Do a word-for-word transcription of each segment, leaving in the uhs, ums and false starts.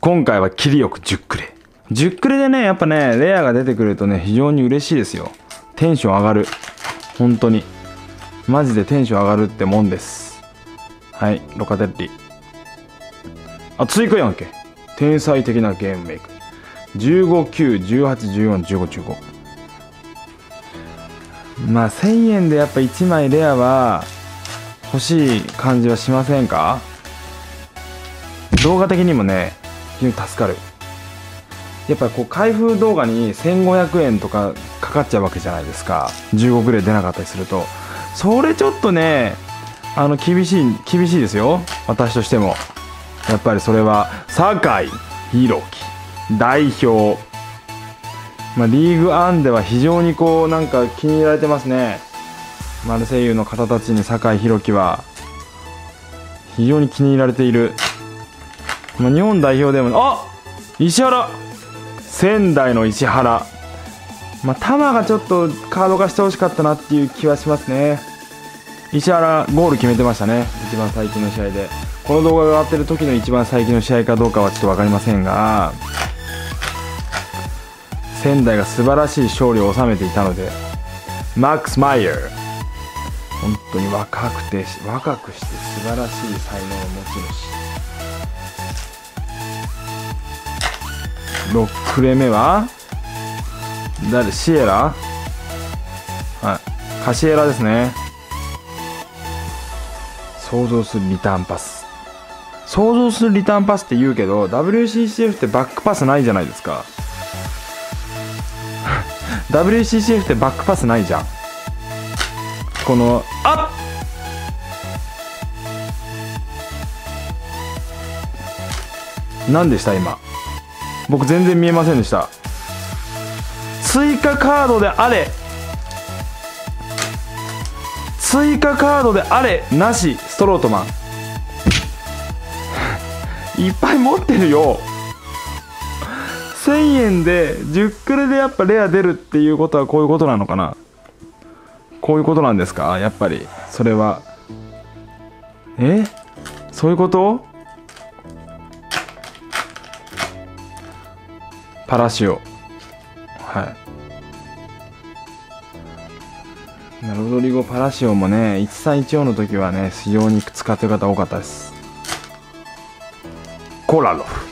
今回は切りよくじゅっくれじゅっくれでね、やっぱねレアが出てくるとね非常に嬉しいですよ。テンション上がる、本当にマジでテンション上がるってもんです。はい、ロカテッリ、あ、追加やんけ。天才的なゲームメイク。じゅうご、きゅう、じゅうはち、じゅうよん、じゅうご、じゅうご。まあせんえんでやっぱいちまいレアは欲しい感じはしませんか？動画的にもね非常に助かる。やっぱこう開封動画にせんごひゃくえんとかかかっちゃうわけじゃないですか。じゅうごぐらい出なかったりするとそれちょっとねあの厳しい厳しいですよ、私としても。やっぱりそれは酒井宏樹代表、まあ、リーグワンでは非常にこうなんか気に入られてますね。マルセイユの方たちに酒井宏樹は非常に気に入られている。まあ、日本代表でも、あ、石原、仙台の石原、まあ、球がちょっとカード化してほしかったなっていう気はしますね。石原ゴール決めてましたね、一番最近の試合で。この動画が上がってる時の一番最近の試合かどうかはちょっと分かりませんが、仙台が素晴らしい勝利を収めていたので。マックス・マイヤー、本当に若くて若くして素晴らしい才能の持ち主。ろっくれ目は誰？シエラ、あ、カシエラですね。想像するリターンパス、想像するリターンパスって言うけど ダブリューシーシーエフ ってバックパスないじゃないですか。ダブリューシーシーエフ ってバックパスないじゃん。このあっ、何でした今、僕全然見えませんでした。追加カードであれ、追加カードであれなし、ストロートマンいっぱい持ってるよ。せんえんでじゅっくれでやっぱレア出るっていうことはこういうことなのかな。こういうことなんですか、やっぱりそれは。え、そういうこと？パラシオ、はい、ロドリゴ・パラシオもねいちさんいちよんの時はね非常に使ってる方多かったです。コラロフ、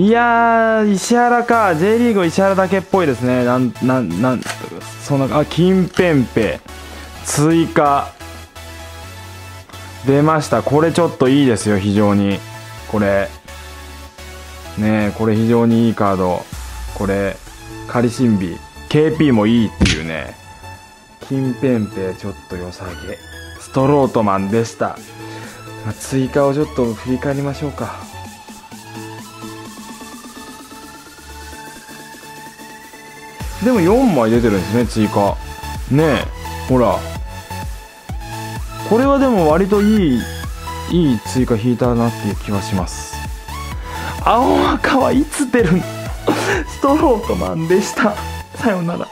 いやー、石原か。 J リーグは石原だけっぽいですね。なんなんなんそんな、あ、金ペンペ追加出ました。これちょっといいですよ、非常に。これねえ、これ非常にいいカード。これカリシンビ ケーピー もいいっていうね。金ペンペちょっと良さげ、ストロートマンでした。追加をちょっと振り返りましょうか。でもよんまい出てるんですね、追加ね。えほら、これはでも割といいいい追加引いたなっていう気はします。青赤はいつ出るんストロートマンでした。さようなら。